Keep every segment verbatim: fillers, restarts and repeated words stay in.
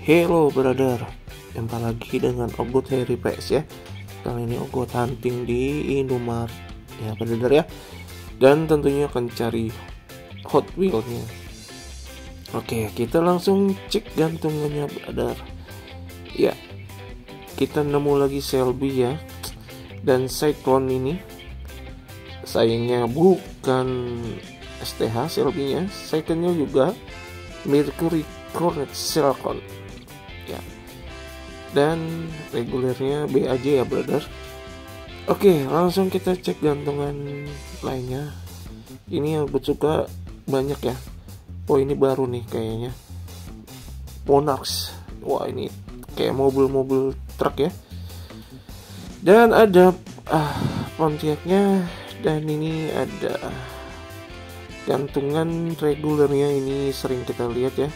Hello brother, jumpa lagi dengan Ogut Harry P S ya. Kali ini Ogut hunting di Indomaret ya brother ya. Dan tentunya akan cari Hot Wheels-nya. Oke, kita langsung cek gantungannya brother. Ya, kita nemu lagi Shelby ya. Dan Cyclone ini sayangnya bukan S T H Shelby-nya, Cyclone-nya juga Mercury Corvette Silverton ya, dan regulernya B A J ya brother. Oke, langsung kita cek gantungan lainnya. Ini yang gue suka banyak ya. Oh, ini baru nih kayaknya, Monarch. Wah, ini kayak mobil-mobil truk ya. Dan ada ah, Pontiac-nya. Dan ini ada gantungan regulernya, ini sering kita lihat ya.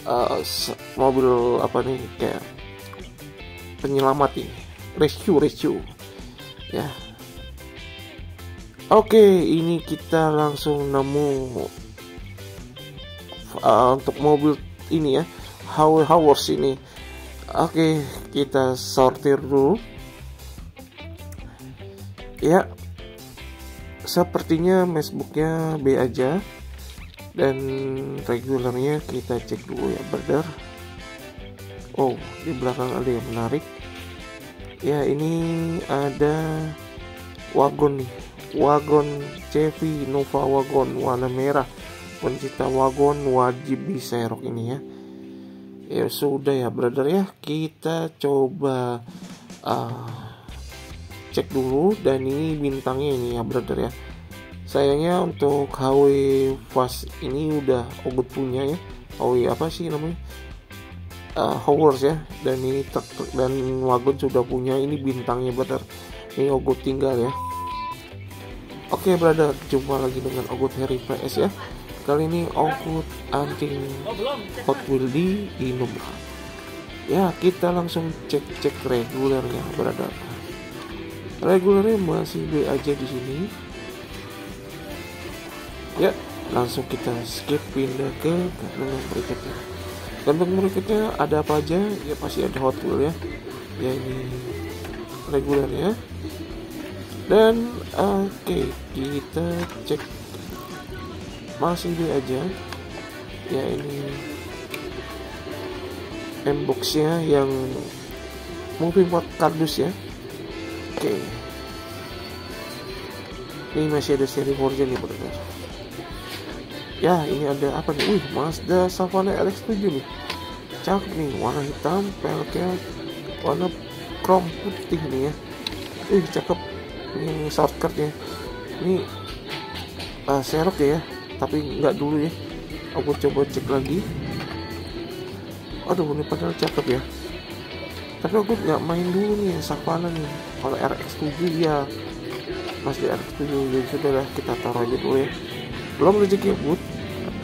Uh, mobil apa nih, kayak penyelamat ini, rescue rescue ya. Oke, ini kita langsung nemu uh, untuk mobil ini ya, Highway Hauler ini. Oke, kita sortir dulu ya. Sepertinya matchbooknya B aja, dan regulernya kita cek dulu ya brother. Oh, di belakang ada yang menarik ya. Ini ada wagon nih, wagon Chevy Nova, wagon warna merah, pencinta wagon wajib di serok ini ya. Ya sudah ya brother ya, kita coba uh, cek dulu. Dan ini bintangnya ini ya brother ya. Sayangnya untuk H W Fast ini udah Ogut punya ya, H W apa sih namanya, uh, Howers ya. Dan ini truk dan wagon sudah punya. Ini bintangnya brother, ini Ogut tinggal ya. Oke brother, jumpa lagi dengan Ogut Harry P S ya. Kali ini Ogut hunting Hot Wheels di Indomaret ya. Kita langsung cek-cek regulernya brother. Regulernya masih B aja di sini. Ya, langsung kita skip pindah ke gantungan berikutnya. Gantung berikutnya ada apa aja? Ya pasti ada Hot Wheels ya. Ya ini regulernya. Dan oke, okay, kita cek masih B aja. Ya ini M-box-nya yang moving part kardus ya. Oke, okay. Ini masih ada seri Porsche nih brother. Ya, ini ada apa nih? Wih, Mazda Savanna R X seven nih. Cakep nih, warna hitam, peleknya warna krom putih nih ya. Wih, cakep. Ini shortcut ya. Ini uh, serok ya, tapi nggak dulu ya. Aku coba cek lagi. Aduh, ini padahal cakep ya. Tapi aku nggak main dulu nih Savanna nih. Kalau R X seven ya, masih R X seven. Jadi sudahlah, kita taruh aja dulu ya. Belum rezeki but,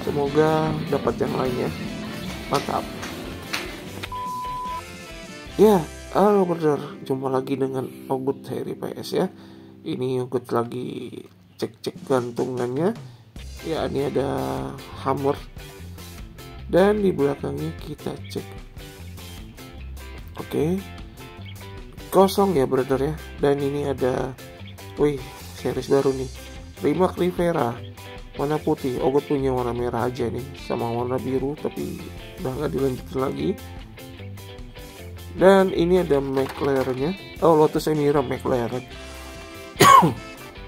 semoga dapat yang lainnya. Mantap. Ya, halo brother, jumpa lagi dengan Ogut Harry P S ya. Ini Ogut lagi cek-cek gantungannya. Ya, ini ada Hammer. Dan di belakangnya kita cek. Oke, okay, kosong ya brother ya. Dan ini ada, wih, series baru nih, Rimac Rivera warna putih. Ogut punya warna merah aja nih, sama warna biru, tapi udah nggak dilanjutin lagi. Dan ini ada McLaren-nya, oh Lotus Emira McLaren.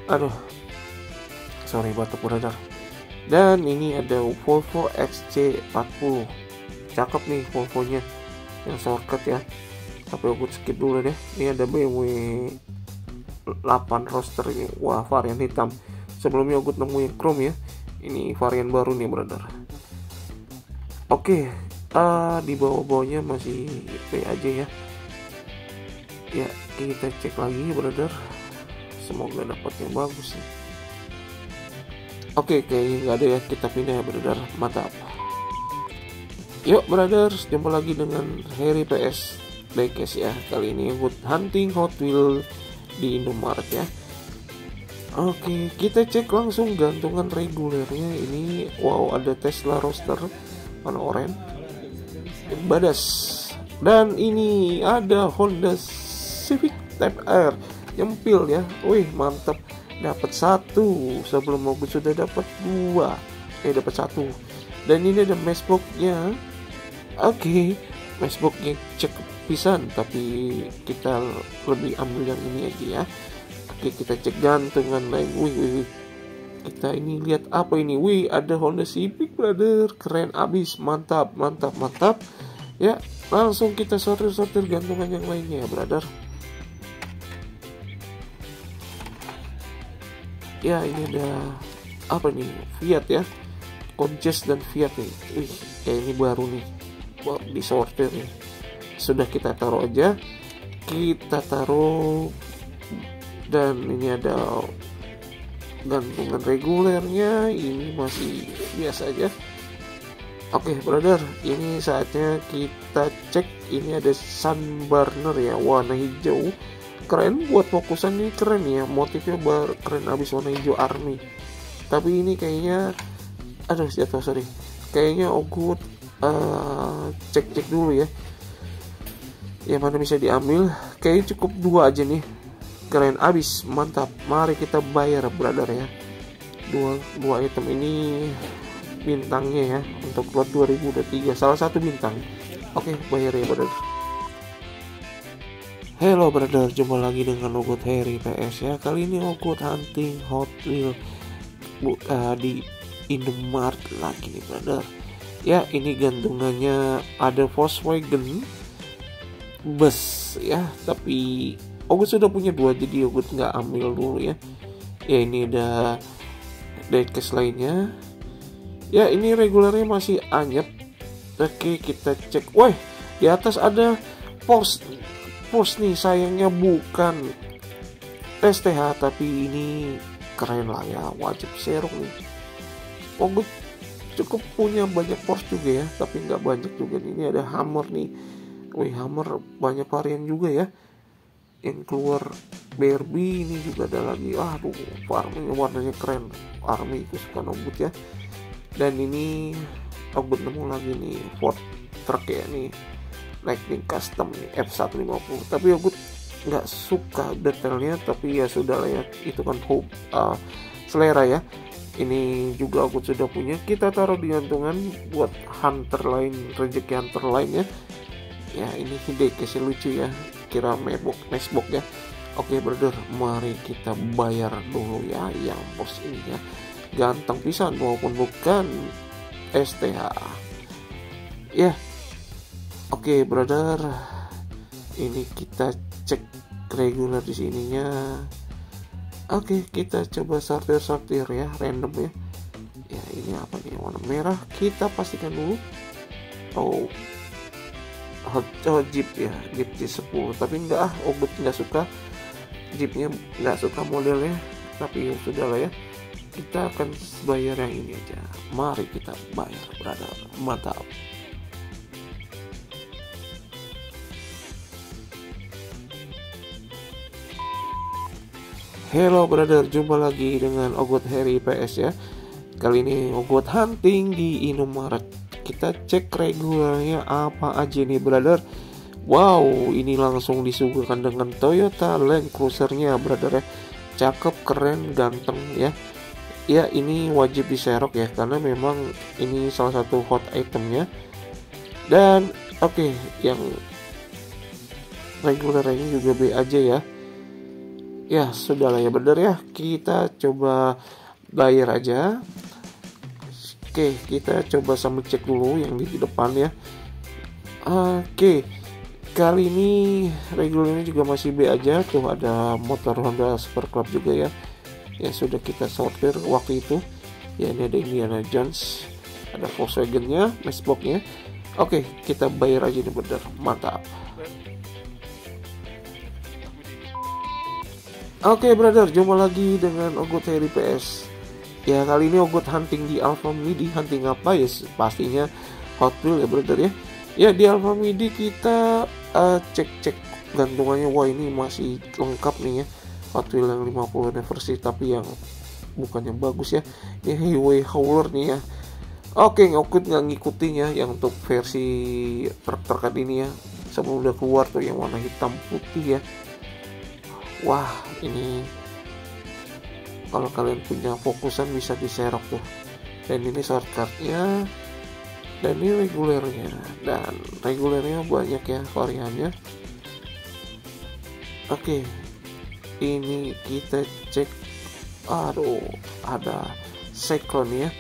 Aduh, sorry batuk brother. Dan ini ada Volvo X C forty, cakep nih Volvo-nya, yang shortcut ya, tapi aku skip dulu deh. Ini ada B M W eight roster ini, wah varian hitam. Sebelumnya aku nemu yang chrome ya, ini varian baru nih brother. Oke, uh, di bawah-bawahnya masih B aja ya. Ya, kita cek lagi brother, semoga dapat yang bagus ya. Oke, kayaknya nggak ada ya, kita pindah ya brother. Mantap. Yuk brother, jumpa lagi dengan Harry P S Diecast ya. Kali ini Ogut hunting Hot Wheels di Indomaret ya. Oke, kita cek langsung gantungan regulernya. Ini wow, ada Tesla Roadster warna oranye. badas. Dan ini ada Honda Civic Type R, nyempil ya, wih mantap. Dapat satu, sebelum Ogut sudah dapat dua, eh dapat satu. Dan ini ada matchboxnya, oke, okay. Matchboxnya cekep pisan, tapi kita lebih ambil yang ini aja ya. Oke, okay, kita cek gantungan lain. Wih, wih, wih, kita ini lihat apa ini? Wih, ada Honda Civic brother, keren abis, mantap, mantap, mantap. Ya, langsung kita sortir-sortir gantungan yang lainnya ya brother. Ya, ini ada apa nih? Fiat ya, Conces dan Fiat nih. Wih, kayak ini baru nih. Wow, disortir nih. Sudah kita taruh aja. Kita taruh. Dan ini ada gantungan regulernya. Ini masih biasa aja. Oke, brother, ini saatnya kita cek. Ini ada sunburner ya, warna hijau. Keren buat fokusan ini, keren ya, motifnya bar keren abis, warna hijau army. Tapi ini kayaknya aduh jatuh, sorry, kayaknya Ogut uh, cek-cek dulu ya, yang mana bisa diambil. Kayaknya cukup dua aja nih, keren abis, mantap. Mari kita bayar brother ya. Dua, dua item ini bintangnya ya, untuk buat dua ribu dua puluh tiga, salah satu bintang. Oke, bayar ya brother. Hello brother, jumpa lagi dengan Ogut Harry P S ya. Kali ini Ogut hunting Hot Wheels uh, di Indomaret lagi nih brother. Ya, ini gantungannya ada Volkswagen bus ya, tapi Ogut sudah punya dua, jadi Ogut nggak ambil dulu ya. Ya, ini ada diecast lainnya. Ya, ini regulernya masih anyep. Oke, kita cek. Wah, di atas ada Porsche. Porsche nih, sayangnya bukan S T H, tapi ini keren lah ya, wajib serok nih. Ogut cukup punya banyak Porsche juga ya, tapi nggak banyak juga nih. Ini ada Hammer nih, wih Hammer banyak varian juga ya, yang keluar Barbie ini juga ada lagi. Aduh, warnanya, warnanya keren, army kesukaan Ogut ya. Dan ini Ogut nemu lagi nih Ford Truck ya nih, Lightning Custom F seratus lima puluh, tapi Ogut nggak suka detailnya, tapi ya sudah lah ya, itu kan hope, uh, selera ya. Ini juga Ogut sudah punya, kita taruh di gantungan buat hunter lain, rejeki hunter lainnya ya. Ini hide kasih lucu ya, kira matchbox, matchbox ya. Oke brother, mari kita bayar dulu ya yang bos ini ya, ganteng pisan maupun bukan S T H ya. Oke, okay, brother. Ini kita cek reguler di sininya. Oke, okay, kita coba sortir-sortir ya, random ya. Ya, ini apa nih? Warna merah. Kita pastikan dulu. Oh. Hot, oh, Jeep ya, Jeep J sepuluh. Tapi enggak ah, Ogut enggak suka Jeepnya, enggak suka modelnya. Tapi ya sudahlah ya. Kita akan bayar yang ini aja. Mari kita bayar, brother. Mantap. Hello brother, jumpa lagi dengan Ogut Harry P S ya. Kali ini Ogut hunting di Indomaret. Kita cek regulernya apa aja nih brother. Wow, ini langsung disuguhkan dengan Toyota Land Cruiser-nya brother ya. Cakep, keren, ganteng ya. Ya, ini wajib diserok ya, karena memang ini salah satu hot itemnya. Dan oke, okay, yang regulernya juga B A J ya. Ya, sudahlah ya bener ya, kita coba bayar aja. Oke, kita coba sambil cek dulu yang di depan ya. Oke, kali ini regulernya juga masih B aja. Tuh ada motor Honda Super Club juga ya. Ya, sudah kita sortir waktu itu. Ya, ini ada Indiana Jones, ada Volkswagen-nya, matchbox-nya. Oke, kita bayar aja nih bener, mantap. Oke, okay, brother, jumpa lagi dengan Ogut Harry P S. Ya, kali ini Ogut hunting di Alfamidi. Hunting apa ya? Pastinya Hot Wheels ya brother ya. Ya, di Alfamidi kita cek-cek uh, gantungannya. Wah, ini masih lengkap nih ya, Hot Wheels yang lima puluh anniversary, tapi yang bukan yang bagus ya. Ini Highway Hauler nih ya. Oke, Ogut nggak ngikutin ya yang untuk versi truk-trukan ini ya, sebelum udah keluar tuh yang warna hitam putih ya. Wah, ini kalau kalian punya fokusan bisa diserok tuh. Dan ini shortcutnya, dan ini regulernya, dan regulernya banyak ya variannya. Oke, ini kita cek. Aduh, ada Cyclone ya.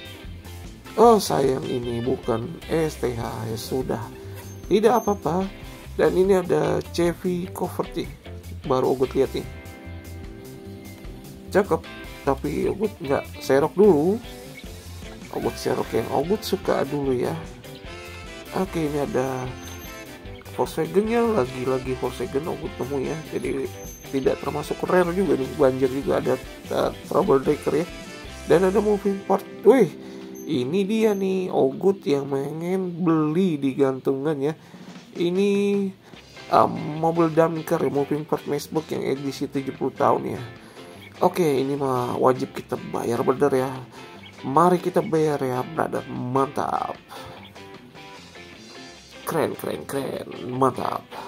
Oh sayang, ini bukan S T H ya, sudah. Tidak apa-apa. Dan ini ada Chevy Corvette baru Ogut lihat nih. Cakep, tapi Ogut nggak serok dulu. Ogut serok yang Ogut suka dulu ya. Oke, ini ada Volkswagennya, lagi-lagi Volkswagen Ogut temu ya. Jadi tidak termasuk rare juga nih, banjir juga ada uh, troublemaker ya. Dan ada moving part. Wih, ini dia nih Ogut yang pengen beli di gantungan ya. Ini um, mobil damkar ya, moving part Massbook yang edisi tujuh puluh tahun ya. Oke, ini mah wajib kita bayar bener ya. Mari kita bayar ya, brother. Mantap. Keren, keren, keren. Mantap.